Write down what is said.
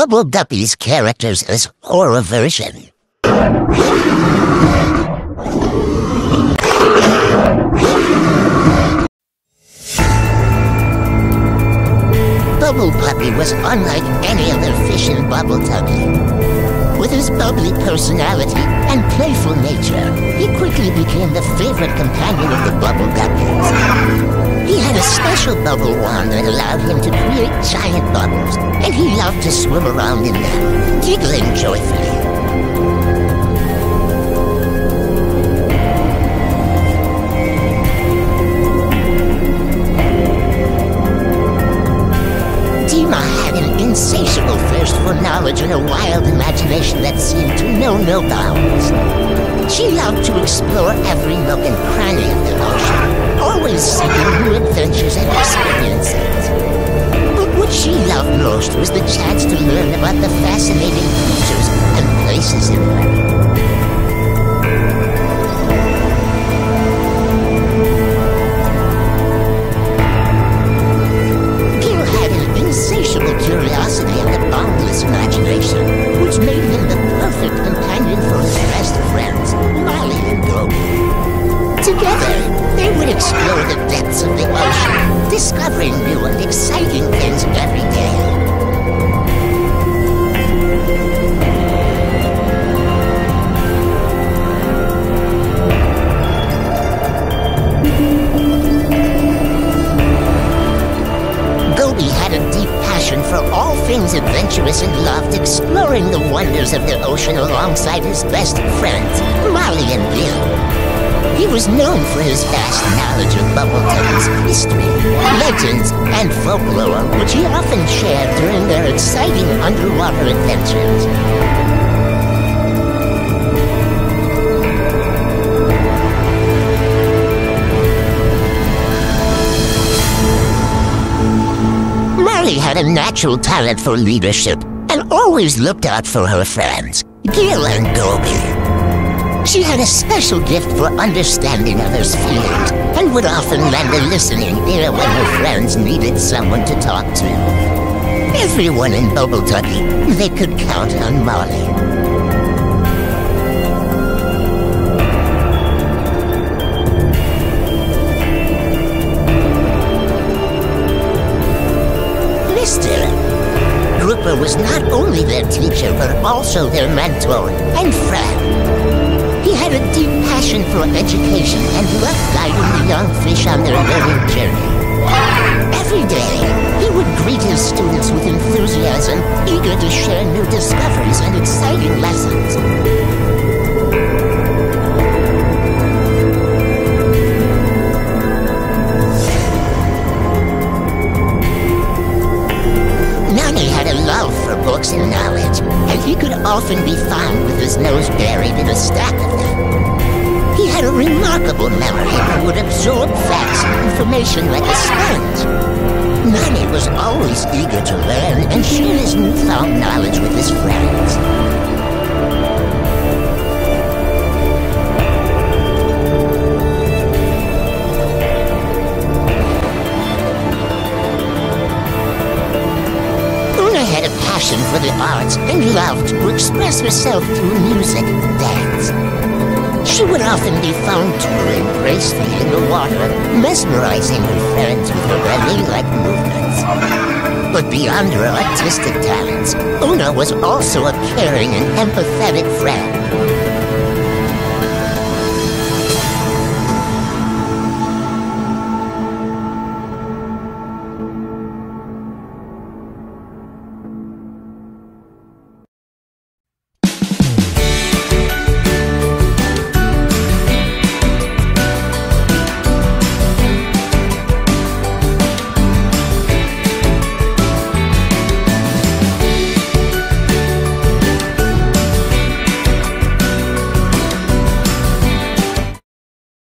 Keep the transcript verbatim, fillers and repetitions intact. Bubble Guppies characters as horror version. Bubble Puppy was unlike any other fish in Bubbletucky. With his bubbly personality and playful nature, he quickly became the favorite companion of the Bubble Guppies. He had a special bubble wand that allowed him to create giant bubbles, and he loved to swim around in them, giggling joyfully. Insatiable thirst for knowledge and a wild imagination that seemed to know no bounds. She loved to explore every nook and cranny of the ocean, always seeking new adventures and experiences. But what she loved most was the chance to learn about the fascinating creatures and places in life. Insatiable curiosity and a boundless imagination, which made him the perfect companion for his best friends, Molly and Gobi. Together, they would explore the depths of the ocean, discovering new and exciting things every day. For all things adventurous and loved exploring the wonders of the ocean alongside his best friends, Molly and Bill. He was known for his vast knowledge of Bubbletucky's history, legends, and folklore, which he often shared during their exciting underwater adventures. Molly had a natural talent for leadership and always looked out for her friends, Gil and Gobi. She had a special gift for understanding others' feelings and would often lend a listening ear when her friends needed someone to talk to. Everyone in Bubbletucky, they could count on Molly. Grouper was not only their teacher, but also their mentor and friend. He had a deep passion for education and loved guiding the young fish on their learning journey. Every day, he would greet his students with enthusiasm, eager to share new discoveries and exciting lessons. Books and knowledge, and he could often be found with his nose buried in a stack of them. He had a remarkable memory and would absorb facts and information like a sponge. Nani was always eager to learn and share his newfound knowledge with his friends. For the arts and loved to express herself through music and dance. She would often be found touring gracefully in the water, mesmerizing her friends with her ballet-like movements. But beyond her artistic talents, Una was also a caring and empathetic friend